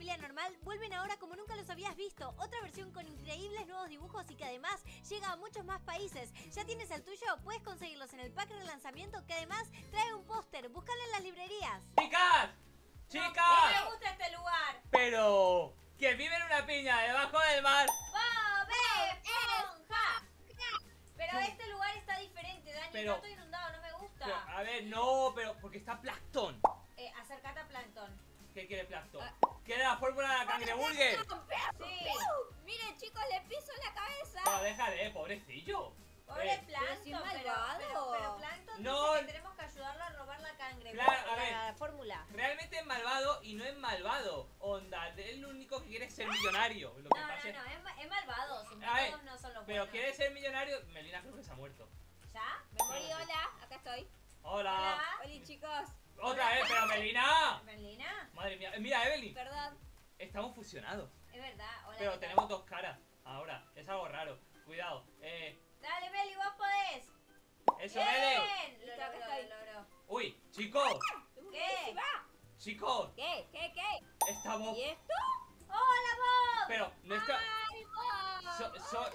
familia normal vuelven ahora como nunca los habías visto. Otra versión con increíbles nuevos dibujos y que además llega a muchos más países. ¿Ya tienes el tuyo? Puedes conseguirlos en el pack de lanzamiento que además trae un póster. Búscalo en las librerías. ¡Chicas! ¡Chicas! No, me gusta este lugar. Pero... que vive en una piña debajo del mar. ¡Bob Esponja! Pero este lugar está diferente, Dani. Pero... está todo inundado, no me gusta. Pero, a ver, no, pero... porque está Plankton. Acércate a Plankton. ¿Qué quiere Plankton? ¿Quiere la fórmula de la cangreburger? Sí. Miren, chicos, le piso en la cabeza. No, déjale, pobrecillo. Pobre Plankton, pero Plankton no, dice que tenemos que ayudarlo a robar la cangreburger, la fórmula. Realmente es malvado y no es malvado. Onda, es lo único que quiere ser millonario. Lo que no, es malvado. Sus malvados no son los buenos. Pero quiere ser millonario. Melina creo que se ha muerto. ¿Ya? Me morí, hola. Acá estoy. Hola. Hola, chicos. Otra vez, pero Melina. ¿Melina? Madre mía, mira, Evelyn. Perdón. Estamos fusionados. Es verdad, hola. Pero tenemos dos caras ahora. Es algo raro. Cuidado. Dale, Meli, vos podés. Eso, Meli. Lo logró. Uy, chicos. ¿Qué? Chicos. ¿Qué? Estamos. ¿Y esto? ¡Hola, Bob! Pero no está. ¡Ay, Bob!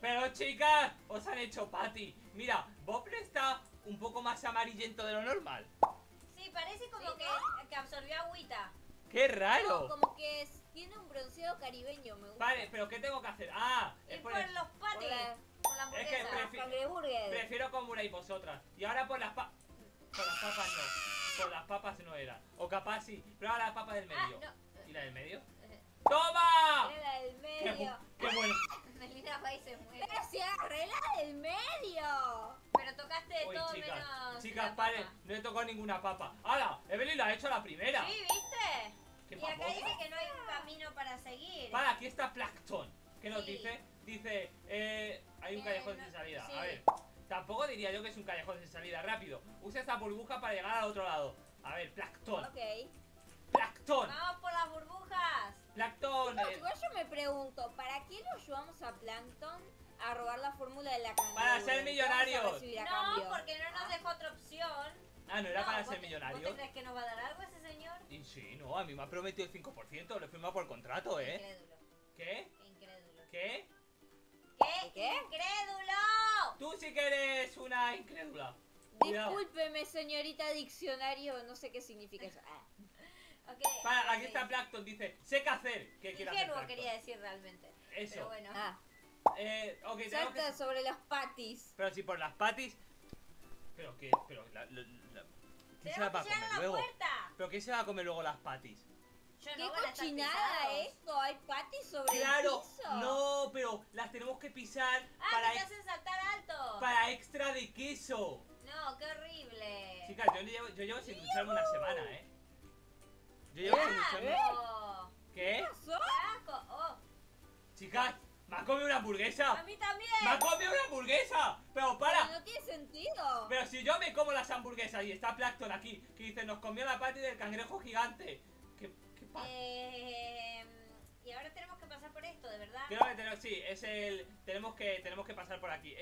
Pero chicas, os han hecho pati. Mira, Bob está un poco más amarillento de lo normal. Sí, parece como que absorbió agüita. ¡Qué raro! No, como que tiene un bronceado caribeño, me gusta. Vale, pero ¿qué tengo que hacer? Ah, ir es por los patis. Por la hamburguesa, es que prefiero comunáis vosotras. Y ahora por las papas. Por las papas no. Por las papas no era. O capaz sí. Pero ahora las papas del medio. No. ¿Y la del medio? ¡Toma! Era la del medio. ¡Qué bueno! Melina va y se muere. ¡Pero si arregla del medio! Pero tocaste de todo menos. Chicas, paren, no he tocado ninguna papa. ¡Hala! Evelyn lo ha hecho a la primera. Sí, ¿viste? ¿Qué y acá dice que no hay un camino para seguir. Para, aquí está Plankton. ¿Qué nos dice? Dice, hay un callejón sin salida. Sí. A ver, tampoco diría yo que es un callejón sin salida. Rápido, usa esta burbuja para llegar al otro lado. A ver, Plankton. Ok. Plankton. Vamos por las burbujas. Plankton. Chicos, igual yo me pregunto, ¿para qué lo llevamos a Plankton a robar la fórmula de la cangreburger? Para ser millonarios. No, porque no nos dejó otra opción. Ah, ¿no era para ser millonarios? ¿Vos te crees que nos va a dar algo ese señor? Y sí, no, a mí me ha prometido el 5%, lo he firmado por contrato, Incrédulo. ¿Qué? Incrédulo. ¿Qué? ¿Qué? ¡Incrédulo! Tú sí que eres una incrédula. Discúlpeme, señorita diccionario, no sé qué significa eso. Okay, para, aquí está Plankton, dice, sé qué hacer. ¿Qué quiere hacer Plankton? Quería decir realmente. Eso. Pero bueno. Okay, salta sobre las patis. Pero si por las patis. Pero que. Pero ¿qué se va a comer luego? ¿Pero qué se va a comer luego las patis? Yo no. ¡Qué cochinada esto! ¿Hay patis sobre el piso? Claro, no, pero las tenemos que pisar. Ah, para que te hacen saltar alto. Para extra de queso. No, qué horrible. Chicas, yo llevo sin ducharme una semana, Yo llevo sin ducharme. ¿Qué? ¿Qué pasó? Chicas, me ha comido una hamburguesa. A mí también. Me ha comido una hamburguesa. Pero para. Pero no tiene sentido. Pero si yo me como las hamburguesas y está Plankton aquí, que dice, nos comió la pati del cangrejo gigante. ¿Qué pasa? Y ahora tenemos que pasar por esto, de verdad. Creo que tenemos, sí, es el. Tenemos que pasar por aquí.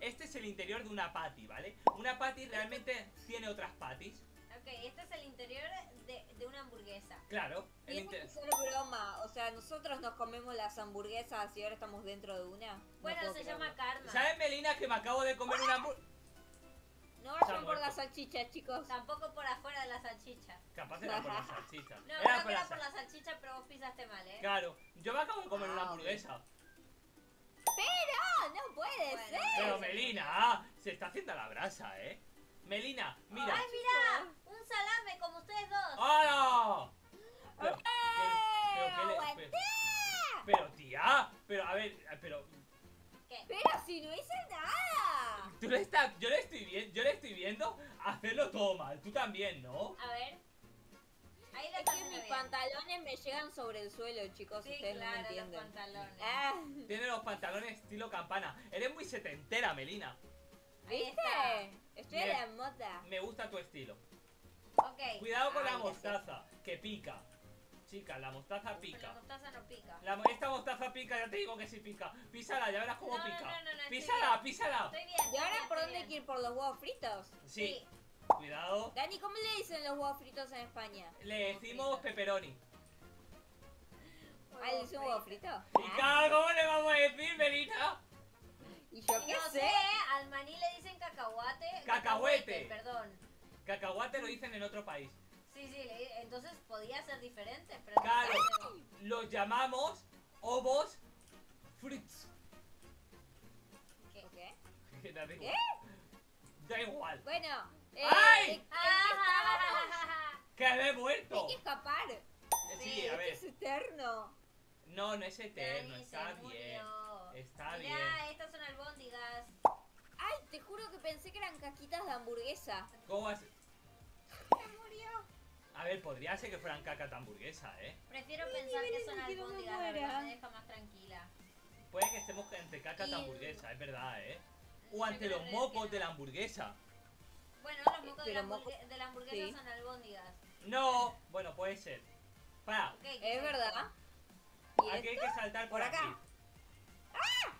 Este es el interior de una pati, ¿vale? Una pati realmente tiene otras patis. Ok, este es el interior de una hamburguesa. Claro. Y eso es solo broma, o sea, nosotros nos comemos las hamburguesas y ahora estamos dentro de una. Bueno, no se llama karma. ¿Sabes, Melina, que me acabo de comer una hamburguesa? No vayan por las salchichas, chicos. Tampoco por afuera de la salchicha. Capaz era por las salchichas. No, creo que era por la salchicha, pero vos pisaste mal, Claro, yo me acabo de comer una hamburguesa. ¡Pero! ¡No puede ser! Pero Melina, se está haciendo la brasa, Melina, mira. ¡Ay, mira! Un salame como ustedes dos. ¡Hola! Pero tía, pero a ver, pero. ¿Qué? Pero si no hice nada. Tú le estás, yo le estoy viendo hacerlo todo mal. Tú también, ¿no? A ver. Ahí lo tengo. Mis pantalones me llegan sobre el suelo, chicos. Sí, ustedes no entienden. Los pantalones. Tiene los pantalones estilo campana. Eres muy setentera, Melina. ¿Viste? Estoy a la moda. Me gusta tu estilo. Ok. Cuidado con la mostaza, que pica. Chicas, la mostaza pica. Pero la mostaza no pica. Esta mostaza pica, ya te digo que sí pica. Písala, ya verás cómo pica. No, písala, estoy bien. ¿Y ahora por dónde hay que ir? ¿Por los huevos fritos? Sí. Cuidado. Dani, ¿cómo le dicen los huevos fritos en España? Le decimos pepperoni. Ah, ¿es un huevo frito? ¿Y claro, cómo le vamos a decir, Melita? Y yo qué sé. Al maní le dicen cacahuate. Cacahuete. Perdón. Cacahuate lo dicen en otro país. Sí, sí, entonces podía ser diferente. Pero claro, no los llamamos ovos fritos. ¿Qué? ¿Qué? ¿Qué? Da igual. Bueno. ¡Ay! ¡Que me he muerto! Hay que escapar. Sí, a ver. Es eterno. No, no es eterno. Dani está bien. Está bien. Mirá, estas son albóndigas. Ay, te juro que pensé que eran caquitas de hamburguesa. ¿Cómo haces? Se murió. A ver, podría ser que fueran cacas de hamburguesa, ¿eh? Prefiero pensar que son albóndigas, la verdad me deja más tranquila. Puede que estemos entre cacas de hamburguesa, es verdad, ¿eh? O ante los mocos de la hamburguesa. Bueno, los mocos de la hamburguesa son albóndigas. No, bueno, puede ser. Para. Es verdad. Aquí hay que saltar por acá. ¡Ah!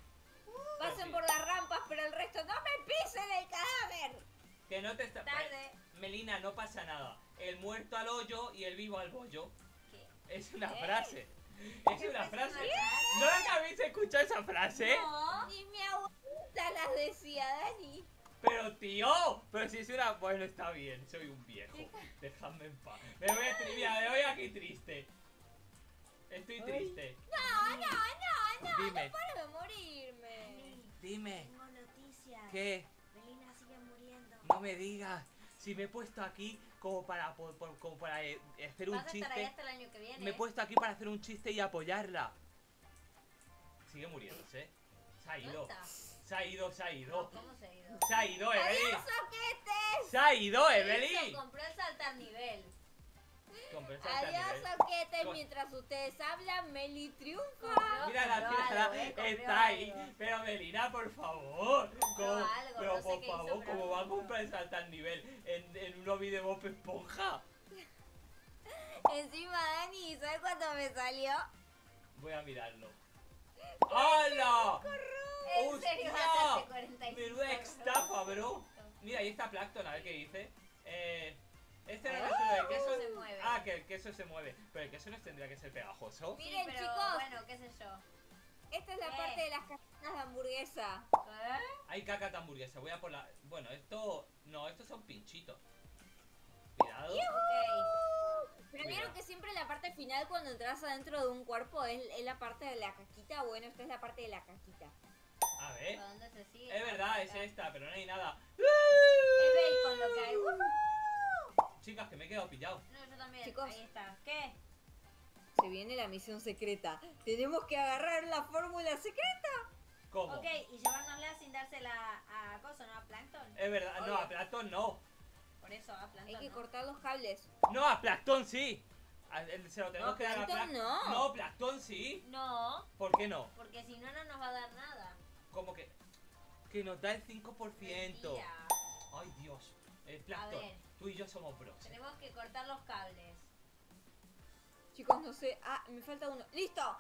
Pasen por las rampas, pero el resto no me pisen el cadáver. Que no te está... Tarde. Melina, no pasa nada. El muerto al hoyo y el vivo al bollo. ¿Qué? Es una frase. Es una frase. ¿No la habéis escuchado esa frase? No, ni mi abuelita las decía, Dani. Pero tío, pero si es una... Bueno, está bien, soy un viejo. Dejadme en paz. Me voy a... Mira, me voy aquí triste. Estoy triste. No, no, no, no. Dime. No paro de morirme. Dime. Tengo noticias. ¿Qué? Melina sigue muriendo. No me digas. Si me he puesto aquí como para, como para hacer un chiste. Vas a estar ahí hasta el año que viene. Me he puesto aquí para hacer un chiste y apoyarla. Sigue muriéndose. Se ha ido. Se ha ido, se ha ido. ¿Cómo se ha ido? Se ha ido, Evelyn. Se ha ido, Evelyn. Compró el saltar nivel. Adiós, soquetes. Mientras ustedes hablan, Meli triunfa. Mira la tía, está ahí. Pero Melina, por favor. Pero por favor, ¿cómo va a comprar el saltar nivel en un lobby de Bob Esponja? Encima, Dani, ¿sabes cuánto me salió? Voy a mirarlo. ¡Hala! ¡Hostia! ¡Menuda estafa, bro! Mira, ahí está Plankton, a ver qué dice. Este no es el queso. Se mueve. Ah, que el queso se mueve. Pero el queso no tendría que ser pegajoso. Miren, pero, chicos. Bueno, qué sé yo. Esta es la parte de las caquitas de hamburguesa. ¿Eh? Hay caca de hamburguesa. Voy a por la. Bueno, esto. No, estos son pinchitos. Cuidado. Pero vieron que siempre la parte final, cuando entras adentro de un cuerpo, es la parte de la caquita. Bueno, esta es la parte de la caquita. A ver. ¿Dónde se sigue? Es verdad, es esta, pero no hay nada. Es bacon lo que hay. Chicas, que me he quedado pillado. No, yo también. Chicos, ahí está. ¿Qué? Se viene la misión secreta. Tenemos que agarrar la fórmula secreta. ¿Cómo? Ok, y llevárnosla sin dársela a Coso, ¿no? A Plankton. Es verdad, no, a Plankton no. Por eso, a Plankton hay que cortar los cables. No, a Plankton sí. Se lo tenemos que dar a Plankton. No, no, Plankton sí. No. ¿Por qué no? Porque si no, no nos va a dar nada. ¿Cómo que? Que nos da el 5%. Mentira. Ay, Dios. Plankton, tú y yo somos pros. Tenemos que cortar los cables. Chicos, no sé. Ah, me falta uno. ¡Listo!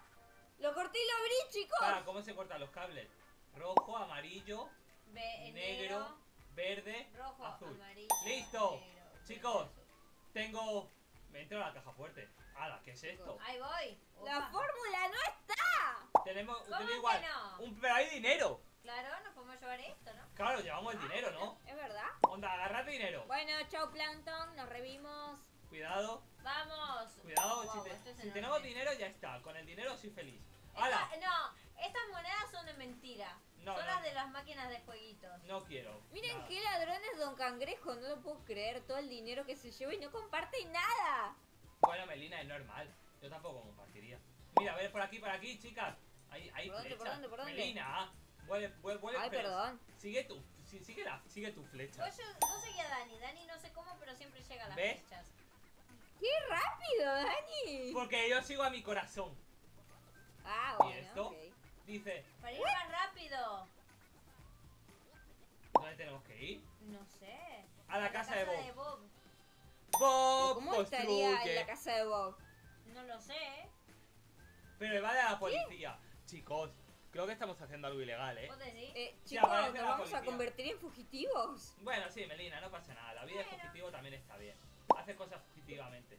Lo corté y lo abrí, chicos. Para, ¿cómo se cortan los cables? Rojo, amarillo, negro, verde, rojo, azul. Amarillo, ¡listo! Negro, chicos, tengo... Me entro a la caja fuerte. ¡Hala! ¿Qué es esto? ¡Ahí voy! Opa. ¡La fórmula no está! Tenemos igual. Que no? Pero hay dinero. Claro, nos podemos llevar esto, ¿no? Claro, llevamos el dinero, ¿no? Es verdad. Onda, agarrate dinero. Bueno, chao, Plankton, nos revimos. Cuidado. ¡Vamos! Cuidado, wow, si tenemos dinero ya está. Con el dinero soy feliz. ¡Hala! No, estas monedas son de mentira. No, son las de las máquinas de jueguitos. No quiero. Miren qué ladrón es Don Cangrejo, no lo puedo creer. Todo el dinero que se lleva y no comparte nada. Bueno, Melina, es normal. Yo tampoco compartiría. Mira, a ver por aquí, chicas. Ahí ¿Por dónde? Melina, vuelve. Ay, perdón. Sigue tu flecha. Yo no seguí a Dani. Dani no sé cómo, pero siempre llega a las flechas. ¡Qué rápido, Dani! Porque yo sigo a mi corazón. Ah, bueno. Y esto dice... ¡Para ir más rápido! ¿Dónde tenemos que ir? No sé. A la casa de Bob. ¿Cómo estaría en la casa de Bob? No lo sé. Pero va de la policía. Chicos, Creo que estamos haciendo algo ilegal, ¿eh? Chicos, nos vamos a convertir en fugitivos. Bueno, sí, Melina, no pasa nada. La vida de fugitivo también está bien. Haces cosas fugitivamente.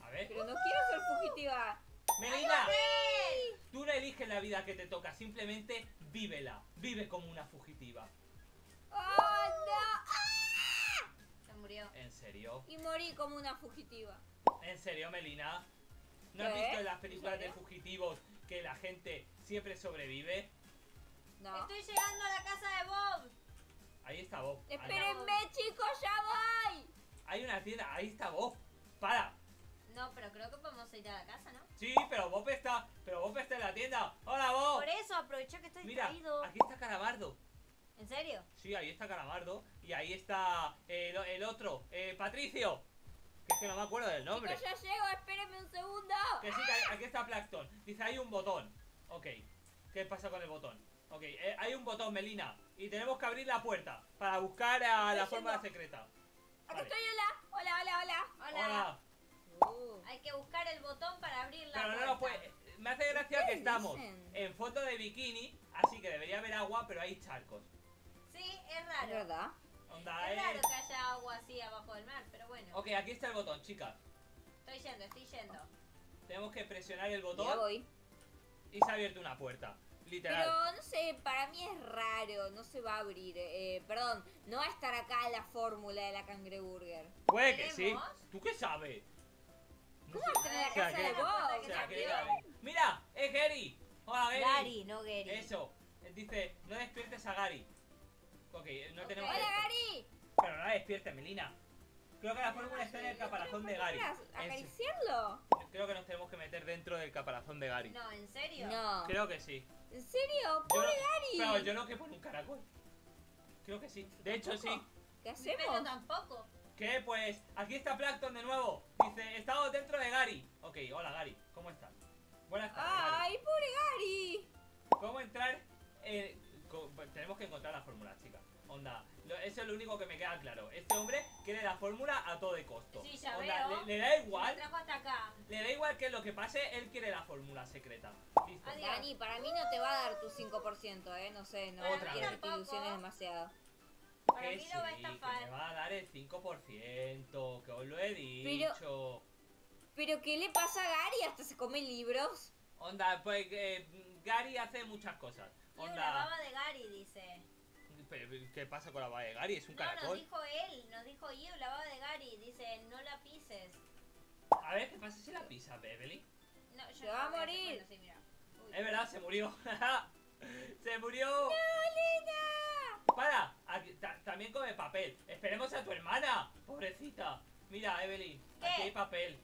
A ver. Pero no quiero ser fugitiva. Melina, tú no eliges la vida que te toca, simplemente vívela. Vive como una fugitiva. ¡Oh, no! Se murió. ¿En serio? Y morí como una fugitiva. ¿En serio, Melina? ¿No has visto en las películas de fugitivos que la gente siempre sobrevive? No. Estoy llegando a la casa de Bob. Ahí está Bob. Espérenme, chicos, ya voy. Hay una tienda, ahí está Bob. Para. No, pero creo que podemos ir a la casa, ¿no? Sí, pero Bob está en la tienda. ¡Hola, Bob! Por eso, aprovecha que estoy distraído. Mira, aquí está Calabardo. ¿En serio? Sí, ahí está Calabardo. Y ahí está el otro, Patricio. Que es que no me acuerdo del nombre. Chicos, ya llego, espérenme un segundo. Que sí, que aquí está Plankton. Dice, hay un botón. Ok, ¿qué pasa con el botón? Ok, hay un botón, Melina. Y tenemos que abrir la puerta para buscar a la fórmula secreta. Aquí estoy, hola. Hola, hola, hola. Hola. Hay que buscar el botón para abrir la puerta. Pero no, me hace gracia que estamos en fondo de bikini, así que debería haber agua, pero hay charcos. Sí, es raro. Es verdad. Onda, es raro que haya agua así abajo del mar, pero bueno. Ok, aquí está el botón, chicas. Estoy yendo, estoy yendo. Tenemos que presionar el botón. Ya voy. Y se ha abierto una puerta, literal. Pero no sé, para mí es raro, no se va a abrir. Perdón, no va a estar acá la fórmula de la cangreburger. Puede que sí. ¿Tú qué sabes? ¿Cómo vas a tener la casa de Bob? Mira, es Gary. Hola, Gary. Gary, no Gary. Eso. Dice, no despiertes a Gary. Ok, no tenemos. ¡Hola, Gary! Pero no la despiertes, Melina. Creo que la fórmula está en el caparazón de Gary. ¿Acariciarlo? Creo que nos tenemos que meter dentro del caparazón de Gary. No, ¿en serio? No. Creo que sí. ¿En serio? ¡Pobre Gary! Pero yo no que por un caracol. Creo que sí. De hecho, sí. ¿Qué hacemos? Pero tampoco. ¿Qué? Pues aquí está Plankton de nuevo. Dice, estamos dentro de Gary. Ok, hola Gary, ¿cómo estás? Buenas tardes. ¡Ay, pobre Gary! ¿Cómo entrar? Tenemos que encontrar la fórmula, chicas. Onda, eso es lo único que me queda claro. Este hombre quiere la fórmula a todo de costo. Sí, ya veo. Le da igual. Hasta acá. Le da igual que lo que pase, él quiere la fórmula secreta. Listo. Dani, para mí no te va a dar tu 5%, no sé, no quiero que te ilusiones demasiado. Para mí no va a estafar. Que me va a dar el 5%, que os lo he dicho. Pero ¿qué le pasa a Gary? Hasta se come libros. Onda, pues Gary hace muchas cosas. Onda, la baba de Gary, dice. ¿Qué pasa con la baba de Gary? Es un caracol. Nos dijo él, nos dijo la baba de Gary, dice, no la pises. A ver, ¿qué pasa si la pisas, Beverly? No, yo va a morir. Bueno, sí, es verdad, se murió. Se murió. ¡No, Lina! Para, aquí, también come papel. Esperemos a tu hermana, pobrecita. Mira, Evelyn, aquí hay papel.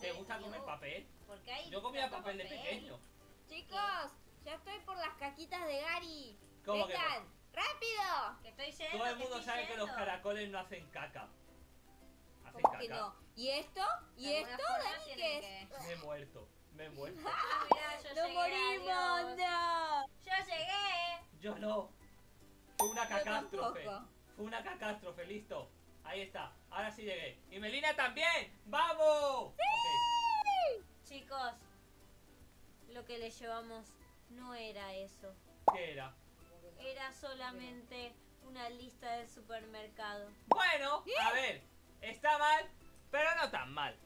¿Te gusta comer papel? Porque hay yo comía papel de pequeño. Chicos, ya estoy por las caquitas de Gary. ¿Cómo que? ¡Rápido! Que estoy yendo. Todo el mundo sabe que los caracoles no hacen caca. Hacen caca. No. ¿Y esto? ¿Y esto, Dani, qué es? Me he muerto. Me he muerto. ¡No morimos! ¡No! ¡Yo llegué! Yo no. Fue una catástrofe. Fue una catástrofe, listo. Ahí está, ahora sí llegué. Y Melina también, ¡vamos! ¡Sí! Okay. Chicos, lo que le llevamos no era eso. ¿Qué era? Era solamente una lista del supermercado. Bueno, a ver, está mal, pero no tan mal.